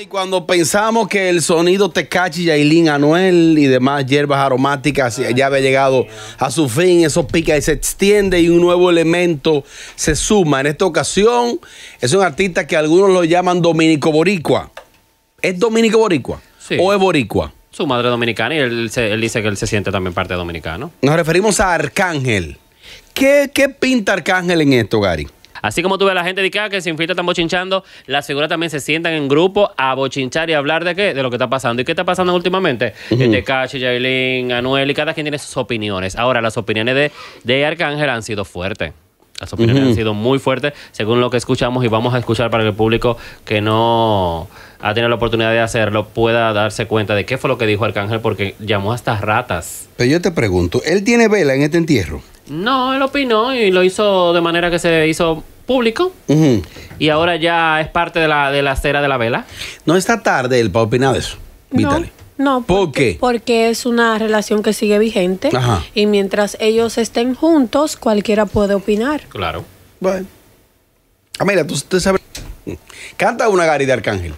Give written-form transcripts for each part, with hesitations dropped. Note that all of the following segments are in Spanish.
Y cuando pensamos que el sonido Tekashi, Yailín, Anuel y demás hierbas aromáticas ya había llegado a su fin, eso pica y se extiende y un nuevo elemento se suma. En esta ocasión es un artista que algunos lo llaman dominico-boricua. ¿Es dominico-boricua? Sí. ¿O es boricua? Su madre es dominicana y él dice que él se siente también parte dominicano. Nos referimos a Arcángel. ¿Qué pinta Arcángel en esto, Gary? Así como tú ves a la gente de que Sin Filtro están bochinchando, las figuras también se sientan en grupo a bochinchar y a hablar de qué, de lo que está pasando. ¿Y qué está pasando últimamente? Tekashi, Yailin, Anuel, y cada quien tiene sus opiniones. Ahora, las opiniones de Arcángel han sido fuertes. Las opiniones han sido muy fuertes, según lo que escuchamos, y vamos a escuchar para que el público que no ha tenido la oportunidad de hacerlo pueda darse cuenta de qué fue lo que dijo Arcángel, porque llamó hasta ratas. Pero yo te pregunto, ¿él tiene vela en este entierro? No, él opinó y lo hizo de manera que se hizo público y ahora ya es parte de la cera de la vela. No está tarde él para opinar de eso, Vitali. No, ¿Por qué? Porque es una relación que sigue vigente. Ajá. Y mientras ellos estén juntos, cualquiera puede opinar. Claro. Bueno. Mira, tú sabes. Canta una, Gary, de Arcángel.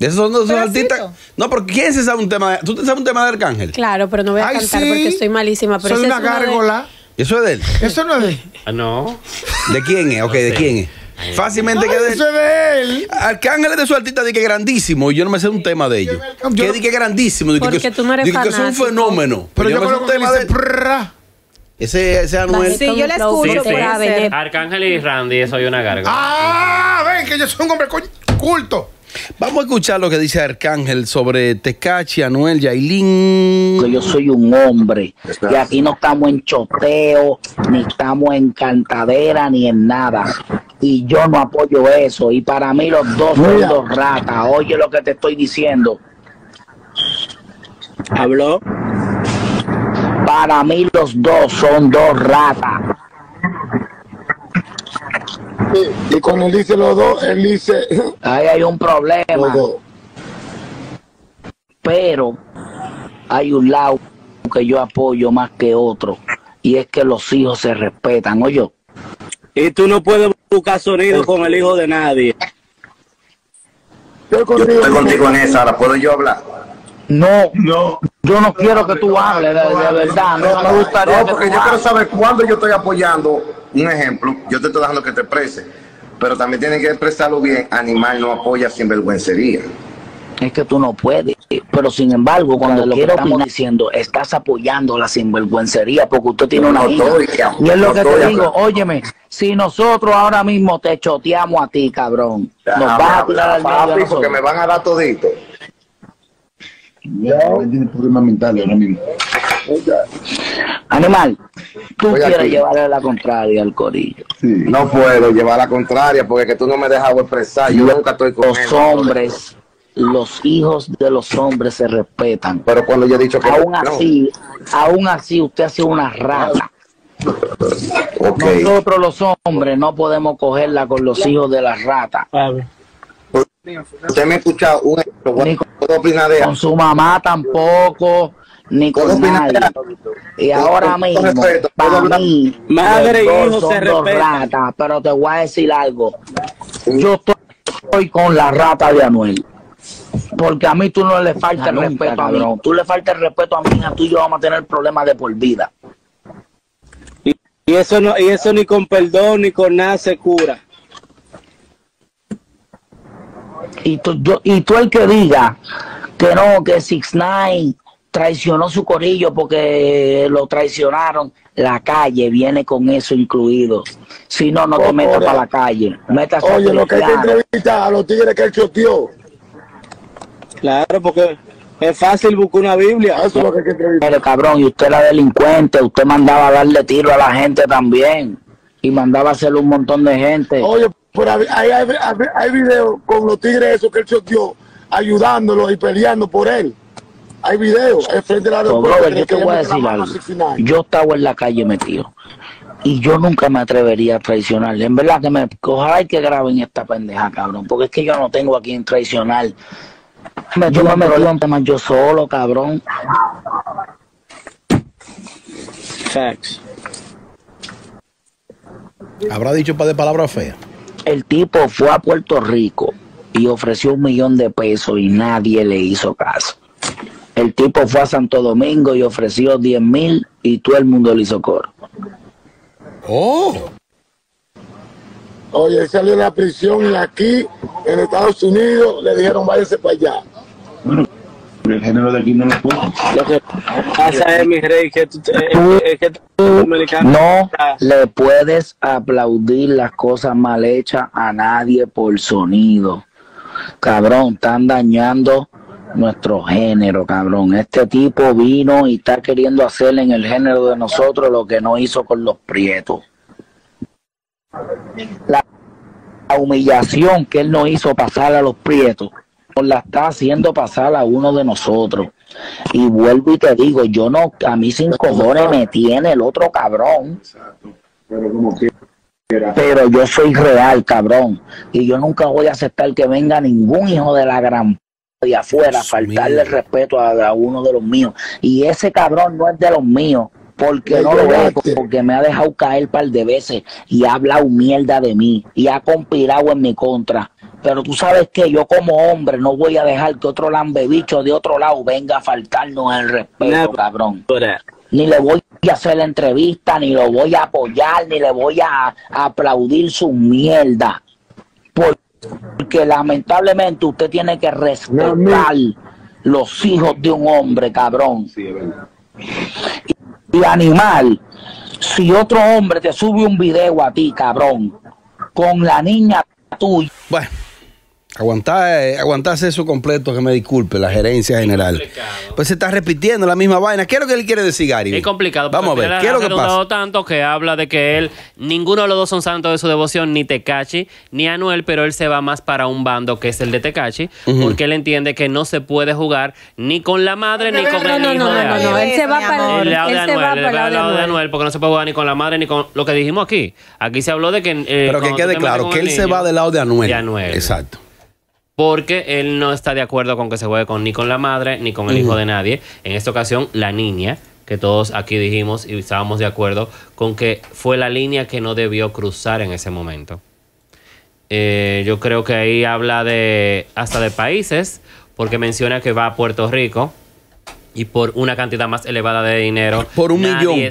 Esos no son artistas. No, pero ¿quién se sabe un tema? ¿Tú te sabes un tema de Arcángel? Claro, pero no voy a cantar porque estoy malísima. Pero soy una gárgola. ¿Eso es de él? ¿Eso no es de él? No. ¿De quién es? Ok, no sé. ¿De quién es? Fácilmente que de él. Eso es de él. Arcángel es de su artista, de que grandísimo. Y yo no me sé un tema de ellos. Que de que grandísimo. De porque que, tú no eres fanático. Que es un fenómeno. Pero yo conozco un tema de ese Anuel. Sí, yo le escucho. Sí, sí. Arcángel y Randy, soy una gárgola. Ah, ven que yo soy un hombre culto. Vamos a escuchar lo que dice Arcángel sobre Tekashi, Anuel, Yailin. Yo soy un hombre y aquí no estamos en choteo, ni estamos en cantadera, ni en nada. Y yo no apoyo eso. Y para mí los dos son dos ratas. Oye lo que te estoy diciendo. ¿Habló? Para mí los dos son dos ratas. Y cuando él dice los dos, él dice... Ahí hay un problema. Pero hay un lado que yo apoyo más que otro. Y es que los hijos se respetan, ¿oye? Y tú no puedes buscar sonido con el hijo de nadie. Yo estoy contigo en esa, ahora puedo yo hablar. No, yo no quiero que tú hables, de verdad. No me gustaría. No, porque yo quiero saber cuándo yo estoy apoyando. Un ejemplo, yo te estoy dejando que te expreses, pero también tienen que expresarlo bien. Animal no apoya sinvergüencería. Es que tú no puedes, pero sin embargo, cuando lo que estamos diciendo, estás apoyando la sinvergüencería porque usted tiene una autoridad. Y es lo que te digo, óyeme, si nosotros ahora mismo te choteamos a ti, cabrón, nos vas a tirar al medio de nosotros. Que me van a dar todito. Él tiene problemas mentales ahora mismo. Animal, tú quieres llevarle la contraria al corillo. Sí. No puedo llevar la contraria porque es que tú no me dejas expresar. Yo nunca estoy con los hombres. Los hijos de los hombres se respetan. Pero cuando yo he dicho que aún así usted ha sido una rata. Okay. Nosotros los hombres no podemos cogerla con los hijos de la rata. Usted me ha escuchado un ejemplo. ¿Puedo opinar de ella? Con su mamá tampoco. Ni con nadie. Y ahora mismo, para mí, madre y hijo se respetan. Pero te voy a decir algo. Yo estoy con la rata de Anuel. Porque a mí tú no le faltas el respeto a mí. Tú le faltas el respeto a mí, a tú y yo vamos a tener problemas de por vida. Y eso ni con perdón ni con nada se cura. Y tú el que diga que no, que 6ix9ine traicionó su corillo porque lo traicionaron, la calle viene con eso incluido. Si no, no te metas para la calle. Oye, lo que hay que entrevistar a los tigres que él choteó. Claro, porque es fácil buscar una Biblia. Eso es lo que hay que entrevistar. Pero cabrón, y usted era delincuente, usted mandaba a darle tiro a la gente también. Y mandaba a hacerle un montón de gente. Oye, pero hay videos con los tigres esos que él choteó, ayudándolos y peleando por él. Hay videos frente a la brother, yo te voy a decir algo. Yo estaba en la calle metido y yo nunca me atrevería a traicionarle. En verdad que ojalá que graben esta pendeja, cabrón, porque es que yo no tengo a quien traicionar. Yo me metí en temas yo solo, cabrón. Facts. Habrá dicho un par de palabras feas. El tipo fue a Puerto Rico y ofreció $1 millón de pesos y nadie le hizo caso. El tipo fue a Santo Domingo y ofreció 10.000 y todo el mundo le hizo coro. ¡Oh! Oye, él salió de la prisión y aquí, en Estados Unidos, le dijeron váyase para allá. Bueno, el género de aquí no lo puedo. Lo que pasa es, mi rey, que tú no le puedes aplaudir las cosas mal hechas a nadie por sonido. Cabrón, están dañando nuestro género, cabrón. Este tipo vino y está queriendo hacer en el género de nosotros lo que no hizo con los prietos. La humillación que él no hizo pasar a los prietos, nos la está haciendo pasar a uno de nosotros. Y vuelvo y te digo, yo no, a mí sin cojones me tiene el otro cabrón. Exacto. Pero como que... Pero yo soy real, cabrón. Y yo nunca voy a aceptar que venga ningún hijo de la gran de afuera, faltarle el respeto a uno de los míos. Y ese cabrón no es de los míos. Porque me no lo veo, porque me ha dejado caer un par de veces y ha hablado mierda de mí y ha conspirado en mi contra. Pero tú sabes que yo como hombre no voy a dejar que otro lambebicho de otro lado venga a faltarnos el respeto, cabrón. Ni le voy a hacer la entrevista, ni lo voy a apoyar, ni le voy a aplaudir su mierda. Porque lamentablemente usted tiene que respetar los hijos de un hombre, cabrón. Sí, es verdad. Y animal, si otro hombre te sube un video a ti, cabrón, con la niña tuya... Bueno, aguantarse eso completo, que me disculpe, la gerencia general. Pues se está repitiendo la misma vaina. ¿Qué es lo que él quiere decir, Gary? Es complicado. Vamos a ver, ¿qué es lo que pasa? Tanto que habla de que él, ninguno de los dos son santos de su devoción, ni Tekashi, ni Anuel, pero él se va más para un bando que es el de Tekashi, porque él entiende que no se puede jugar ni con la madre, ni con el hijo de Anuel. No, él se va para el lado de Anuel, porque no se puede jugar ni con la madre, ni con lo que dijimos aquí. Aquí se habló de que... Pero que quede claro, que él se va del lado de Anuel. Exacto. Porque él no está de acuerdo con que se juegue con, ni con la madre ni con el hijo de nadie. En esta ocasión, la niña, que todos aquí dijimos y estábamos de acuerdo con que fue la línea que no debió cruzar en ese momento. Yo creo que ahí habla de hasta de países, porque menciona que va a Puerto Rico y por una cantidad más elevada de dinero. Por un millón.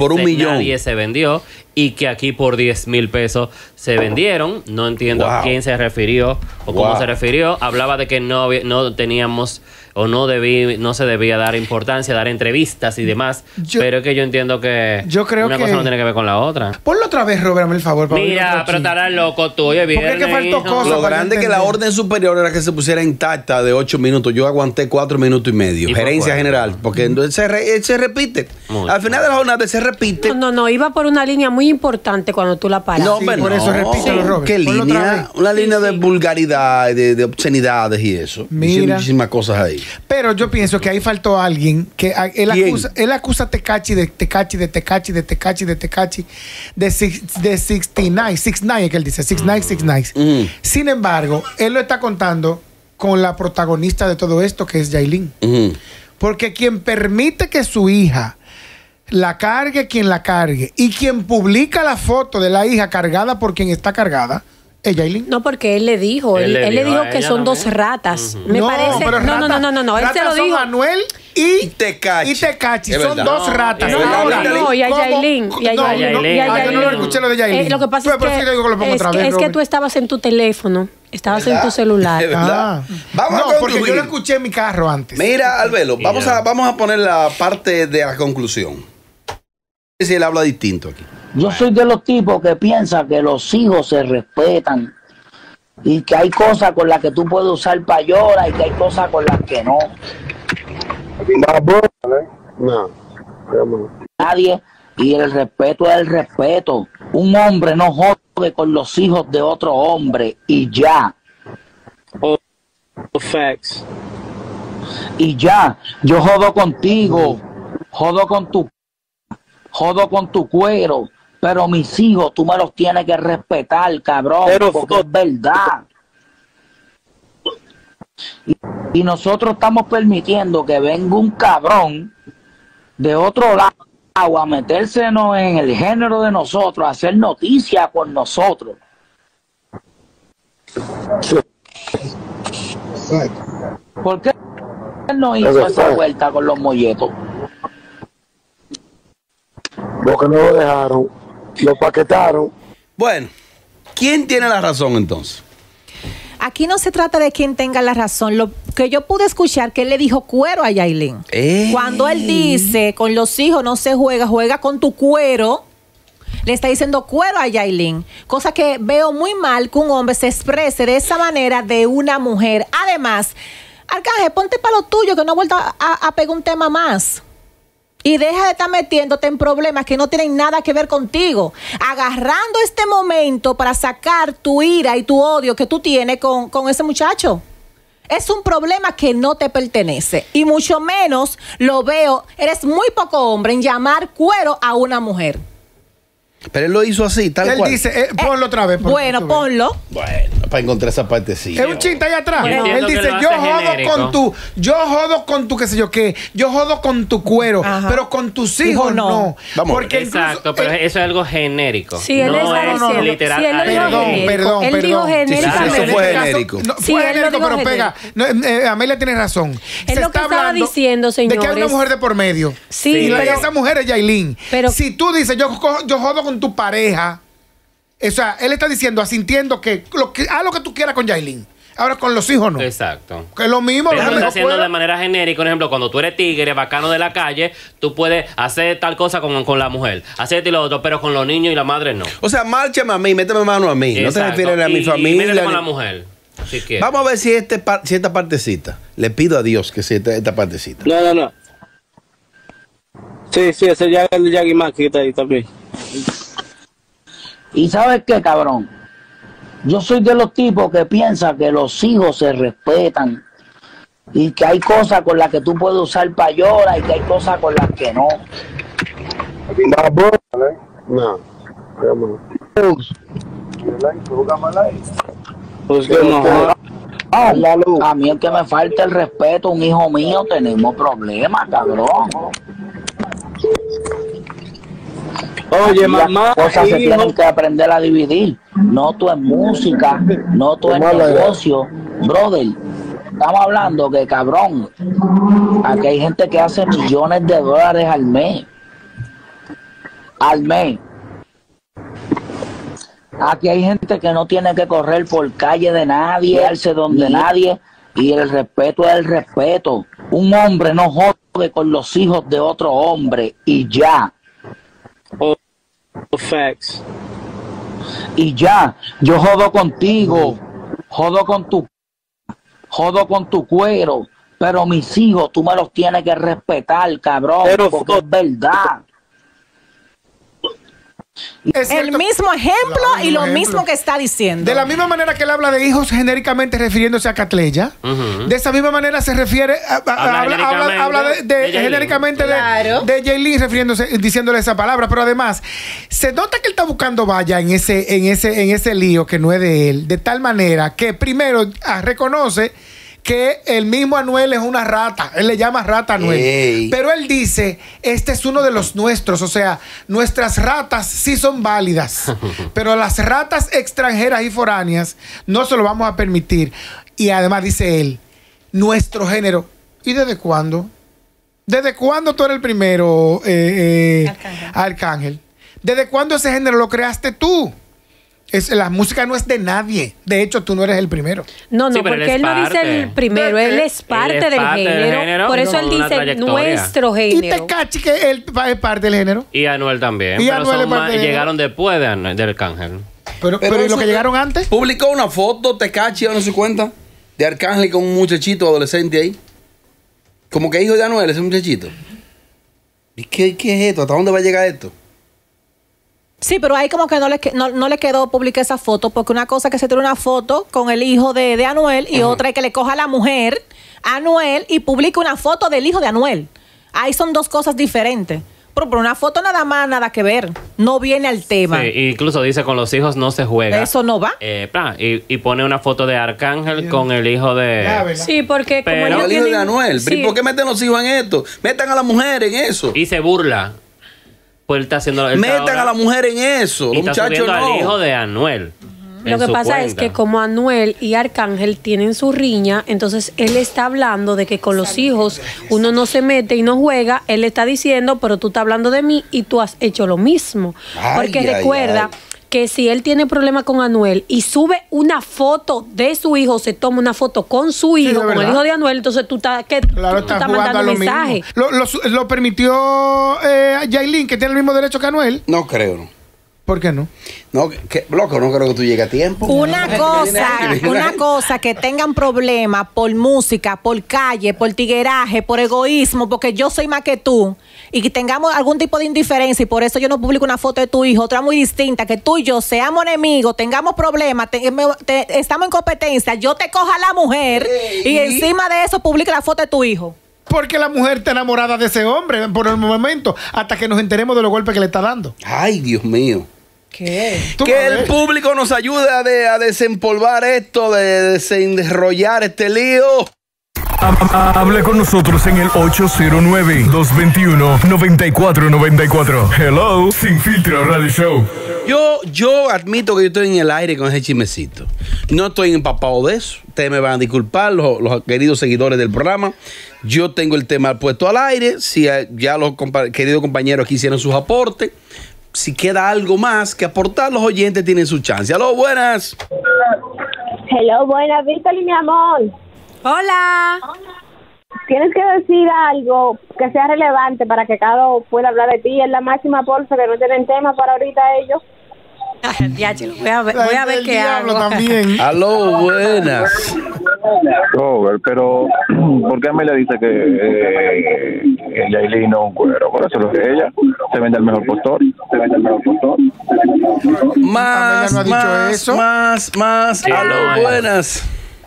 Nadie se vendió y que aquí por 10.000 pesos se vendieron. No entiendo a quién se refirió o cómo se refirió. Hablaba de que no teníamos o no se debía dar importancia, dar entrevistas y demás. Pero es que yo entiendo que una cosa no tiene que ver con la otra. Ponlo otra vez, Robert, por favor. Mira, pero estarás loco tú. Oye, bien. Porque es que faltó cosas. Lo grande que la orden superior era que se pusiera intacta de 8 minutos. Yo aguanté 4 minutos y medio. Gerencia general. Porque él se repite. Al final de la jornada se repite. No, iba por una línea muy importante cuando tú la paras. No, pero por eso repito, Robert. ¿Qué línea? Una línea de vulgaridad, de obscenidades y eso. Mira. Muchísimas cosas ahí. Pero yo pienso que ahí faltó alguien que él acusa a Tekashi de 6ix9ine, que él dice 6ix9ine. Sin embargo, él lo está contando con la protagonista de todo esto, que es Yailín. Porque quien permite que su hija la cargue, quien la cargue, y quien publica la foto de la hija cargada por quien está cargada, Yailin. No, porque él le dijo que son dos ratas. Me parece. No. Él se lo dijo. Anuel y Tekashi. Son dos ratas. No, y a Yailin. Yo no lo escuché lo de Yailin. Lo que pasa es que tú estabas en tu teléfono. Estabas en tu celular. Vamos a porque yo lo escuché en mi carro antes. Mira, Albelo, vamos a poner la parte de la conclusión. Si él habla distinto aquí. Yo soy de los tipos que piensan que los hijos se respetan y que hay cosas con las que tú puedes usar payola y que hay cosas con las que no. Nadie, y el respeto es el respeto. Un hombre no jode con los hijos de otro hombre y ya. Facts. Y ya, yo jodo contigo, jodo con tu cuero. Pero mis hijos, tú me los tienes que respetar, cabrón, porque es verdad. Y nosotros estamos permitiendo que venga un cabrón de otro lado a metérsenos en el género de nosotros, a hacer noticias con nosotros. ¿Por qué él no hizo esa vuelta con los molletos? Los que no lo dejaron, lo paquetaron. Bueno, ¿quién tiene la razón entonces? Aquí no se trata de quien tenga la razón. Lo que yo pude escuchar que él le dijo cuero a Yailín. Cuando él dice, con los hijos no se juega, juega con tu cuero, le está diciendo cuero a Yailín. Cosa que veo muy mal que un hombre se exprese de esa manera de una mujer. Además, Arcángel, ponte para lo tuyo, que no ha vuelto a pegar un tema más. Y deja de estar metiéndote en problemas que no tienen nada que ver contigo. Agarrando este momento para sacar tu ira y tu odio que tú tienes con ese muchacho. Es un problema que no te pertenece. Y mucho menos lo veo. Eres muy poco hombre en llamar cuero a una mujer. Pero él lo hizo así, tal cual. Él dice, ponlo otra vez. Bueno, ponlo. Bueno, para encontrar esa partecilla. Es un chiste allá atrás. No. Él dice, yo jodo con tu qué sé yo qué, yo jodo con tu cuero, pero con tus hijos no. Porque exacto, pero eso es algo genérico. Sí, él no es literal. Si perdón. Él dijo genéricamente. Eso fue genérico. Fue genérico, pero pega. Amelia tiene razón. Es lo que estaba diciendo, señores. De que hay una mujer de por medio. Sí. Y esa mujer es Yailín. Si tú dices, yo jodo con tu pareja, o sea, él está diciendo, asintiendo que haz lo que tú quieras con Yailín. Ahora con los hijos no. Exacto. Que es lo mismo. Pero lo está haciendo de manera genérica. Por ejemplo, cuando tú eres tigre, bacano de la calle, tú puedes hacer tal cosa con la mujer, hacerte lo otro, pero con los niños y la madre no. O sea, márchame a mí, méteme mano a mí. Exacto. No te refieres a mi familia. Y méteme con la mujer. Si quieres. Vamos a ver si, si esta partecita. Le pido a Dios que sea esta partecita. No. Sí, ese ya el Yagi Más que está ahí también. Y sabes qué, cabrón, yo soy de los tipos que piensan que los hijos se respetan y que hay cosas con las que tú puedes usar payola y que hay cosas con las que no. A mí es que me falta el respeto, un hijo mío, tenemos problemas, cabrón. Oye, mamá, cosas se tienen que aprender a dividir. No todo es música, no todo es negocio. Brother, estamos hablando que, cabrón, aquí hay gente que hace millones de dólares al mes. Al mes. Aquí hay gente que no tiene que correr por calle de nadie, irse donde nadie. Y el respeto es el respeto. Un hombre no jode con los hijos de otro hombre y ya. Facts. Y ya, yo jodo contigo, jodo con tu cuero, pero mis hijos tú me los tienes que respetar, cabrón, pero porque es verdad. El mismo ejemplo y lo mismo que está diciendo. De la misma manera que él habla de hijos genéricamente refiriéndose a Catleya, de esa misma manera se refiere habla genéricamente de Yailín refiriéndose, diciéndole esa palabra, pero además se nota que él está buscando valla en ese lío que no es de él, de tal manera que primero reconoce que el mismo Anuel es una rata. Él le llama rata a Anuel. Pero él dice, este es uno de los nuestros. O sea, nuestras ratas sí son válidas. Pero las ratas extranjeras y foráneas no se lo vamos a permitir. Y además dice él, nuestro género. ¿Y desde cuándo? ¿Desde cuándo tú eres el primero, Arcángel? ¿Desde cuándo ese género lo creaste tú? La música no es de nadie. De hecho, tú no eres el primero. No, porque él no dice el primero. Él es parte del género. Por eso él dice nuestro género. Y Tekashi, que él es parte del género. Y Anuel también. Y Anuel llegaron después de Arcángel. Pero ¿y los que llegaron antes? Publicó una foto, Tekashi, en su cuenta, de Arcángel con un muchachito adolescente ahí. Como que hijo de Anuel, ese muchachito. ¿Y qué es esto? ¿Hasta dónde va a llegar esto? Sí, pero ahí como que no le quedó publicar esa foto, porque una cosa es que se tiene una foto con el hijo de Anuel y otra es que le coja a la mujer Anuel y publique una foto del hijo de Anuel. Ahí son dos cosas diferentes. Pero una foto nada más, nada que ver. No viene al tema. Sí, incluso dice, con los hijos no se juega. Eso no va. Y pone una foto de Arcángel con el hijo de... Sí, porque... Pero como el hijo de Anuel. Sí. ¿Por qué meten los hijos en esto? Metan a la mujer en eso. Y se burla. Pues él está haciendo... Metan a la mujer en eso. Y está subiendo al hijo de Anuel. Lo que pasa es que como Anuel y Arcángel tienen su riña, entonces él está hablando de que con los hijos uno no se mete y no juega. Él está diciendo, pero tú estás hablando de mí y tú has hecho lo mismo. Porque recuerda que si él tiene problema con Anuel y sube una foto de su hijo, se toma una foto con su hijo, con el hijo de Anuel, entonces tú estás mandando un mensaje. ¿Lo permitió Yailín, que tiene el mismo derecho que Anuel? No creo. ¿Por qué no? No, loco, no creo que tú llegues a tiempo. Una cosa que tengan problemas por música, por calle, por tigueraje, por egoísmo, porque yo soy más que tú, y que tengamos algún tipo de indiferencia y por eso yo no publico una foto de tu hijo, otra muy distinta, que tú y yo seamos enemigos, tengamos problemas, estamos en competencia, yo te cojo a la mujer y encima de eso publico la foto de tu hijo. Porque la mujer está enamorada de ese hombre por el momento, hasta que nos enteremos de los golpes que le está dando. Ay, Dios mío. ¿Qué? Que el público nos ayude a desempolvar esto, de desenrollar este lío. Hable con nosotros en el 809-221-9494. Hello, Sin Filtro Radio Show. Yo admito que yo estoy en el aire con ese chismecito. No estoy empapado de eso. Ustedes me van a disculpar, los queridos seguidores del programa. Yo tengo el tema puesto al aire. Si ya los queridos compañeros aquí hicieron sus aportes. Si queda algo más que aportar, los oyentes tienen su chance. Aló, buenas. Hello, buenas, Víctor y mi amor. Hola. Tienes que decir algo que sea relevante para que cada uno pueda hablar de ti. Es la máxima bolsa que no tienen tema para ahorita ellos. Voy a ver qué hago. También. Aló, buenas. Robert, pero ¿por qué Amelia dice que Yailin no es un cuero? Por eso lo que ella se vende el mejor postor. Más. Aló, buenas.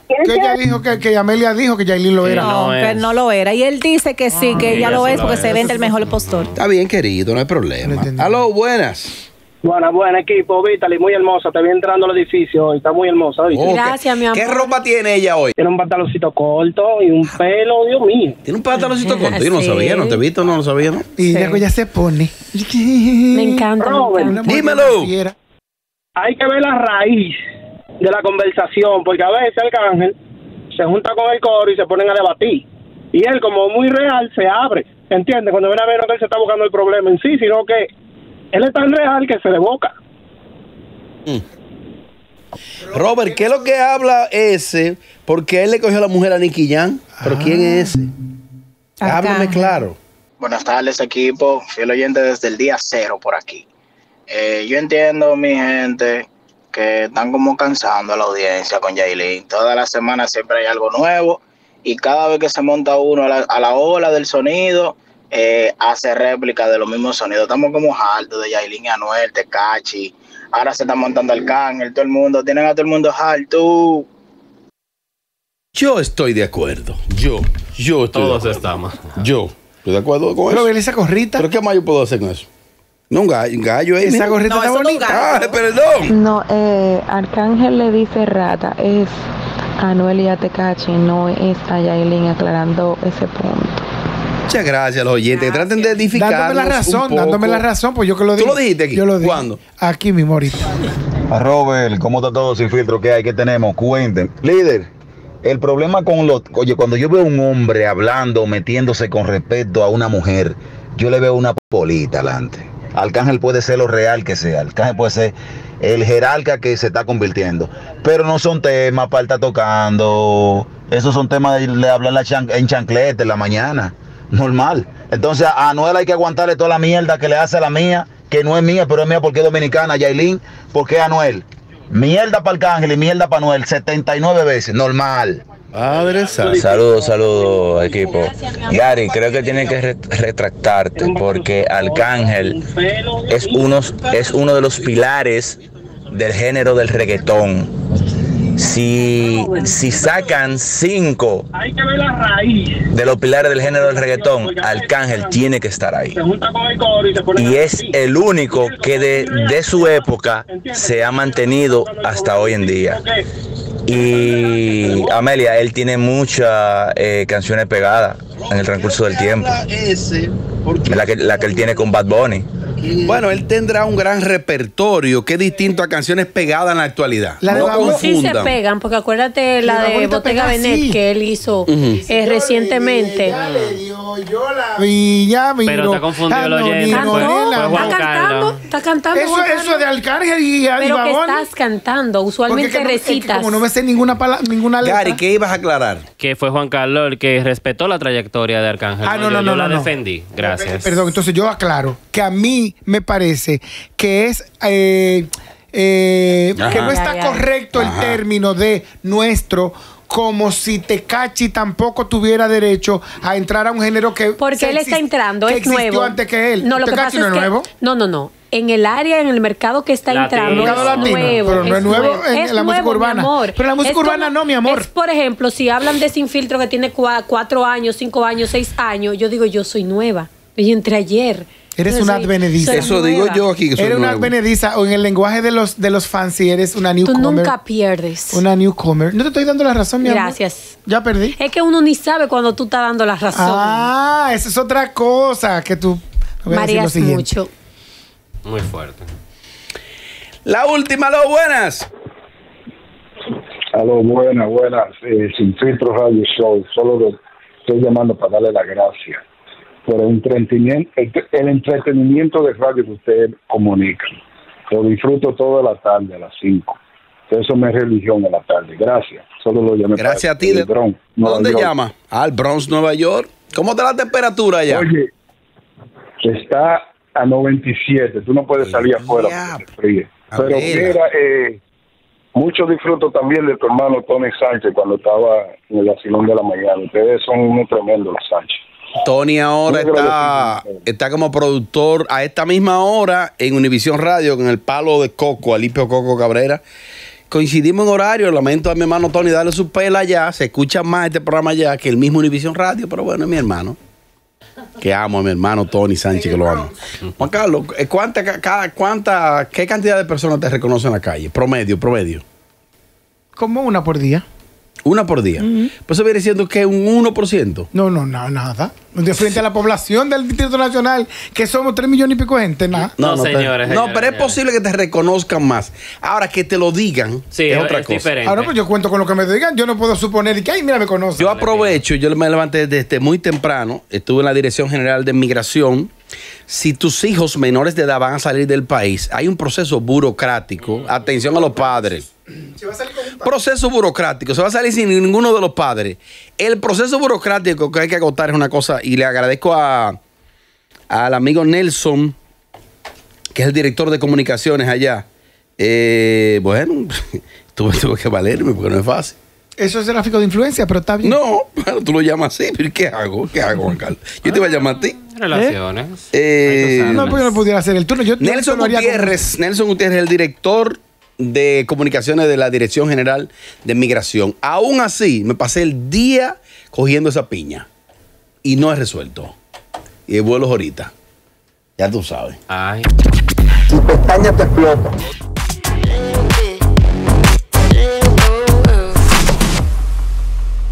Que ella dijo que Amelia dijo que Yailin lo era. No, que no lo era. Y él dice que sí, que ella lo es porque se vende el mejor postor. Está bien, querido, no hay problema. Aló, buenas. Buena equipo, Vitaly, muy hermosa. Te vi entrando al edificio hoy, está muy hermosa. Gracias, mi amor. ¿Qué ropa tiene ella hoy? Tiene un pantaloncito corto y un pelo, Dios mío. Tiene un pantaloncito corto, yo no sabía, no te he visto, no lo sabía, ¿no? Y luego ya se pone. Me encanta. Robert, dímelo. Hay que ver la raíz de la conversación, porque a veces Arcángel se junta con el coro y se ponen a debatir. Y él, como muy real, se abre, ¿entiendes? Cuando ven a ver, no que él se está buscando el problema en sí, sino que él es tan real que se le boca. Robert, ¿qué es lo que habla ese? Porque él le cogió a la mujer a Nicky Jam. ¿Pero quién es ese? Acá. Háblame claro. Buenas tardes, equipo. Fiel oyente desde el día cero por aquí. Yo entiendo, mi gente, que están como cansando a la audiencia con Yailin. Toda la semana siempre hay algo nuevo. Y cada vez que se monta uno a la ola del sonido, hace réplica de los mismos sonidos. Estamos como hartos de Yailin y Anuel, Tekashi. Ahora se está montando Arcángel, todo el mundo. Tienen a todo el mundo harto. Yo estoy de acuerdo. Yo estoy todos de acuerdo. Estamos. Yo estoy de acuerdo con eso. Pero esa gorrita. ¿Pero qué más yo puedo hacer con eso? No, un gallo es. Esa gorrita está bonita. Ah, perdón. No, Arcángel le dice rata. Es Anuel y a Tekashi, no es a Yailin, aclarando ese punto. Muchas gracias a los oyentes. Que traten de edificarnos. Dándome la razón, pues yo que lo dije. ¿Tú lo dijiste aquí? Yo lo dije. ¿Cuándo? Aquí mismo ahorita. Robert, ¿cómo está todo? Sin filtro, ¿qué hay? ¿Qué tenemos? Cuenten. Líder, el problema con los... Oye, cuando yo veo a un hombre hablando, metiéndose con respecto a una mujer, yo le veo una polita adelante. Arcángel puede ser lo real que sea. Arcángel puede ser el jerarca que se está convirtiendo. Pero no son temas para estar tocando. Esos son temas de le hablan en chanclete en la mañana. Normal. Entonces a Anuel hay que aguantarle toda la mierda que le hace a la mía, que no es mía, pero es mía porque es dominicana. Yailin, porque es Anuel. Mierda para Arcángel y mierda para Anuel. 79 veces. Normal. Padre, saludos, equipo. Yari, creo que tienes que retractarte porque Arcángel es uno de los pilares del género del reggaetón. Si sacan 5 de los pilares del género del reggaetón, Arcángel tiene que estar ahí. Y es el único que de su época se ha mantenido hasta hoy en día. Y Amelia, él tiene muchas canciones pegadas en el transcurso del tiempo. La que él tiene con Bad Bunny. Bueno, él tendrá un gran repertorio que es distinto a canciones pegadas en la actualidad. La no confundan. Sí se pegan, porque acuérdate la de Bottega Veneta, sí, que él hizo recientemente. Pero está confundido el oyente. Está cantando. Eso de Arcángel y Bad Bunny. Pero que estás cantando, usualmente recitas. Como no me sé ninguna letra. Gary, ¿qué ibas a aclarar? Que fue Juan Carlos el que respetó la trayectoria de Arcángel. Ah, no, yo la defendí. Gracias. Perdón, entonces yo aclaro que a mí me parece que es... que no está correcto el término de nuestro, como si Tekashi tampoco tuviera derecho a entrar a un género que... Porque él está entrando, es nuevo. Que existió antes que él. No, lo que pasa es que... No. En el área, en el mercado que está entrando, es nuevo. Pero no es nuevo en la música urbana. Pero la música urbana no, mi amor. Es, por ejemplo, si hablan de Sin Filtro, que tiene 4 años, 5 años, 6 años, yo digo, yo soy nueva. Yo entré ayer. Eres una advenediza. Eso digo yo aquí, que soy nueva. Eres una advenediza, o en el lenguaje de los fancy, eres una newcomer. Tú nunca pierdes. Una newcomer. No te estoy dando la razón, mi amor. Gracias. Ya perdí. Es que uno ni sabe cuando tú estás dando la razón. Ah, eso es otra cosa que tú... Mareas mucho. Muy fuerte. La última, aló, buenas. Aló, buenas. Sin Filtro Radio Show. Solo estoy llamando para darle las gracias por el entretenimiento de radio que ustedes comunican. Lo disfruto toda la tarde, a las 5. Eso me es religión a la tarde. Gracias. Solo lo llamé. Gracias a ti. Bronx, ¿dónde llama? Al Bronx, Nueva York. ¿Cómo está la temperatura allá? Oye, está a 97, tú no puedes salir afuera porque te fríe. Pero mira, mucho disfruto también de tu hermano Tony Sánchez cuando estaba en el vacilón de la mañana. Ustedes son unos tremendos, los Sánchez. Tony ahora está como productor a esta misma hora en Univisión Radio con el palo de Coco, Alipio Coco Cabrera. Coincidimos en horario, lamento a mi hermano Tony darle su pela allá, se escucha más este programa allá que el mismo Univisión Radio, pero bueno, es mi hermano. Que amo a mi hermano Tony Sánchez, que lo amo. Juan Carlos, ¿qué cantidad de personas te reconocen en la calle? Promedio. Como una por día. Una por día. Pues eso viene siendo que un 1%. No, nada. De frente a la población del Distrito Nacional, que somos 3 millones y pico de gente, nada. No, señores, pero es posible que te reconozcan más. Ahora, que te lo digan, sí, es otra cosa. Diferente. Ahora, pues yo cuento con lo que me digan. Yo no puedo suponer que, ay, mira, me conocen. Yo aprovecho, yo me levanté desde muy temprano. Estuve en la Dirección General de Migración. Si tus hijos menores de edad van a salir del país, hay un proceso burocrático. Atención a los padres. Proceso burocrático. Se va a salir sin ninguno de los padres. El proceso burocrático que hay que agotar es una cosa. Y le agradezco al amigo Nelson, que es el director de comunicaciones allá. Bueno, tuve que valerme porque no es fácil. Eso es tráfico de influencia, pero está bien. No, bueno, tú lo llamas así. ¿Pero qué hago? ¿Qué hago, Juan Carlos? Yo te iba a llamar a ti. Relaciones. No, porque no pudiera hacer el turno. Nelson Gutiérrez, el director de comunicaciones de la Dirección General de Migración. Aún así, me pasé el día cogiendo esa piña y no he resuelto. Y el vuelo es ahorita. Ya tú sabes. Ay. Tu pestaña te explota.